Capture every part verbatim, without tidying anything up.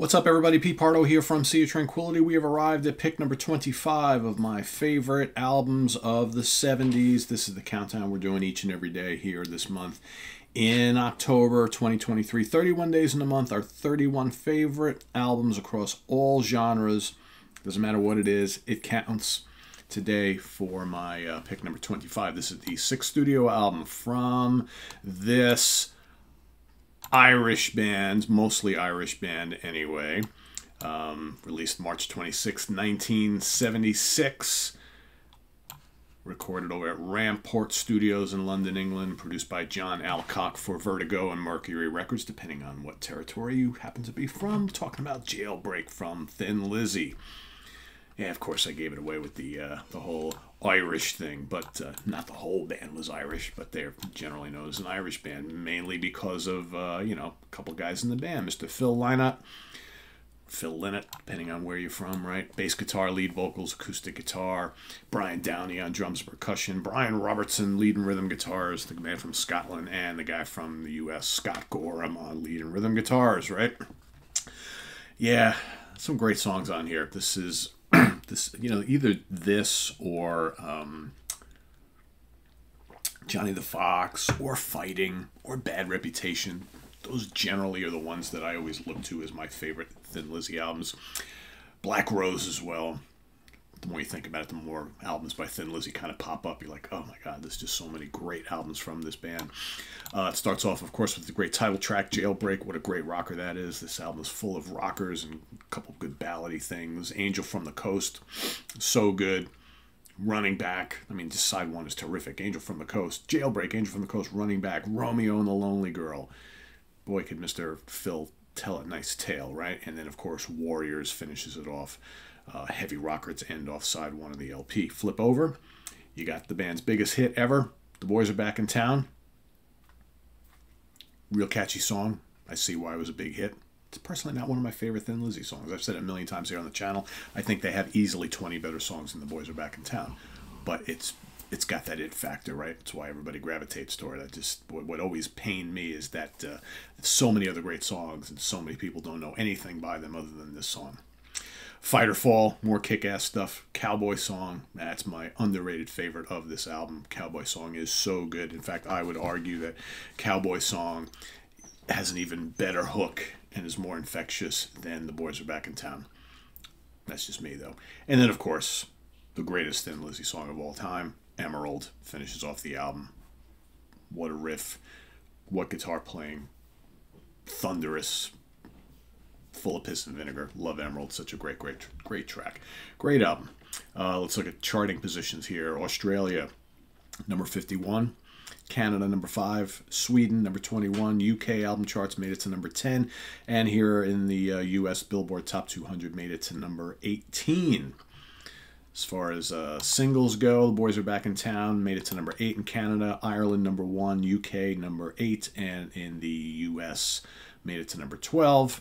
What's up, everybody? Pete Pardo here from Sea of Tranquility. We have arrived at pick number twenty-five of my favorite albums of the seventies. This is the countdown we're doing each and every day here this month in October twenty twenty-three. thirty-one days in the month are thirty-one favorite albums across all genres. Doesn't matter what it is, it counts. Today for my uh, pick number twenty-five, this is the sixth studio album from this Irish band, mostly Irish band anyway, um, released March twenty-sixth, nineteen seventy-six, recorded over at Ramport Studios in London, England, produced by John Alcock for Vertigo and Mercury Records, depending on what territory you happen to be from. Talking about Jailbreak from Thin Lizzy. Yeah, of course I gave it away with the, uh, the whole Irish thing, but uh, not the whole band was Irish, but they're generally known as an Irish band, mainly because of, uh, you know, a couple guys in the band. Mister Phil Lynott, Phil Lynott, depending on where you're from, right? Bass guitar, lead vocals, acoustic guitar. Brian Downey on drums and percussion. Brian Robertson, lead and rhythm guitars, the man from Scotland, and the guy from the U S, Scott Gorham, on lead and rhythm guitars, right? Yeah, some great songs on here. This is... this, you know, either this or um, Johnny the Fox or Fighting or Bad Reputation. Those generally are the ones that I always look to as my favorite Thin Lizzy albums. Black Rose as well. The more you think about it, the more albums by Thin Lizzy kind of pop up. You're like, oh my God, there's just so many great albums from this band. Uh, it starts off, of course, with the great title track, Jailbreak. What a great rocker that is. This album is full of rockers and a couple of good ballady things. Angel from the Coast, so good. Running Back, I mean, just side one is terrific. Angel from the Coast, Jailbreak, Angel from the Coast, Running Back, Romeo and the Lonely Girl. Boy, could Mister Phil tell a nice tale, right? And then, of course, Warriors finishes it off. Uh, heavy rocker to end off side one of the L P. Flip over, you got the band's biggest hit ever, The Boys Are Back in Town. Real catchy song. I see why it was a big hit. It's personally not one of my favorite Thin Lizzy songs. I've said it a million times here on the channel. I think they have easily twenty better songs than The Boys Are Back in Town. But it's it's got that it factor, right? That's why everybody gravitates toward it. I just, what always pained me is that uh, so many other great songs and so many people don't know anything by them other than this song. Fight or Fall, more kick-ass stuff. Cowboy Song, that's my underrated favorite of this album. Cowboy Song is so good. In fact, I would argue that Cowboy Song has an even better hook and is more infectious than The Boys Are Back in Town. That's just me, though. And then, of course, the greatest Thin Lizzy song of all time, Emerald, finishes off the album. What a riff. What guitar playing. Thunderous. Full of piss and vinegar. Love Emerald. Such a great, great, great track. Great album. Uh, let's look at charting positions here. Australia, number fifty-one. Canada, number five. Sweden, number twenty-one. U K album charts made it to number ten. And here in the uh, U S Billboard Top two hundred made it to number eighteen. As far as uh, singles go, The Boys Are Back in Town made it to number eight in Canada. Ireland, number one. U K, number eight. And in the U S made it to number twelve.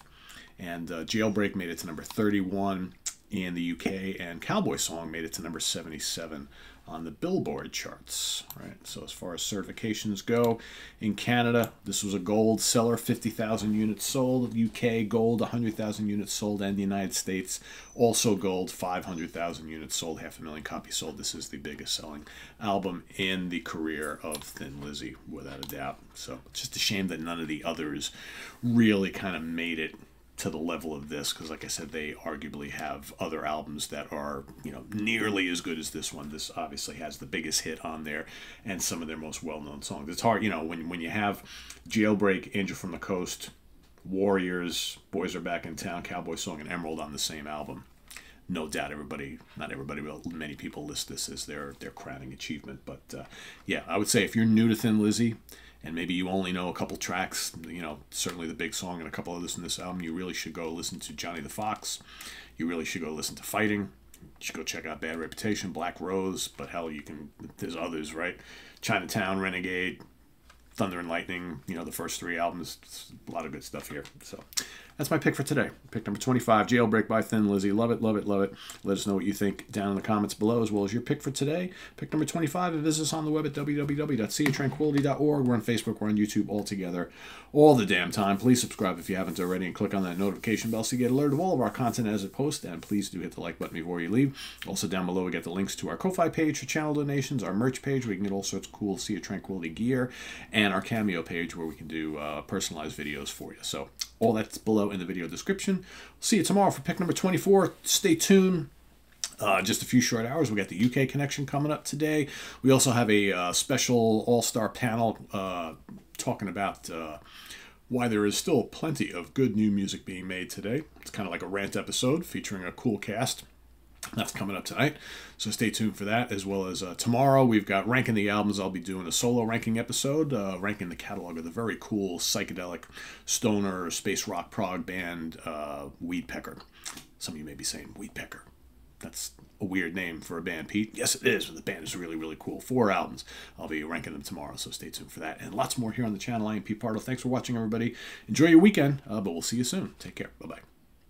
And uh, Jailbreak made it to number thirty-one in the U K, and Cowboy Song made it to number seventy-seven on the Billboard charts. Right. So as far as certifications go, in Canada, this was a gold seller, fifty thousand units sold. U K, gold, one hundred thousand units sold. And the United States, also gold, five hundred thousand units sold, half a million copies sold. This is the biggest selling album in the career of Thin Lizzy, without a doubt. So it's just a shame that none of the others really kind of made it to the level of this, because like I said, they arguably have other albums that are, you know, nearly as good as this one. This obviously has the biggest hit on there and some of their most well-known songs. It's hard, you know, when, when you have Jailbreak, Angel from the Coast, Warriors, Boys Are Back in Town, Cowboy Song, and Emerald on the same album. No doubt everybody, not everybody, but many people list this as their, their crowning achievement. But uh, yeah, I would say if you're new to Thin Lizzy and maybe you only know a couple tracks, you know, certainly the big song and a couple others in this album, you really should go listen to Johnny the Fox. You really should go listen to Fighting. You should go check out Bad Reputation, Black Rose, but hell, you can, there's others, right? Chinatown, Renegade, Thunder and Lightning, you know, the first three albums. It's a lot of good stuff here. So that's my pick for today. Pick number twenty-five, Jailbreak by Thin Lizzy. Love it, love it, love it. Let us know what you think down in the comments below, as well as your pick for today. Pick number twenty-five, and visit us on the web at w w w dot sea of tranquility dot org. We're on Facebook, we're on YouTube, all together, all the damn time. Please subscribe if you haven't already, and click on that notification bell so you get alerted of all of our content as it posts. And please do hit the like button before you leave. Also down below, we get the links to our Ko-Fi page for channel donations, our merch page where you can get all sorts of cool Sea of Tranquility gear, and our Cameo page where we can do uh, personalized videos for you. So all that's below in the video description. See you tomorrow for pick number twenty-four. Stay tuned. Uh, just a few short hours. We got the U K connection coming up today. We also have a uh, special all-star panel uh, talking about uh, why there is still plenty of good new music being made today. It's kind of like a rant episode featuring a cool cast. That's coming up tonight, so stay tuned for that, as well as uh, tomorrow we've got Ranking the Albums. I'll be doing a solo ranking episode, uh, ranking the catalog of the very cool psychedelic stoner space rock prog band uh, Weedpecker. Some of you may be saying, Weedpecker, that's a weird name for a band, Pete. Yes, it is, but the band is really, really cool. Four albums. I'll be ranking them tomorrow, so stay tuned for that. And lots more here on the channel. I am Pete Pardo. Thanks for watching, everybody. Enjoy your weekend, uh, but we'll see you soon. Take care. Bye-bye.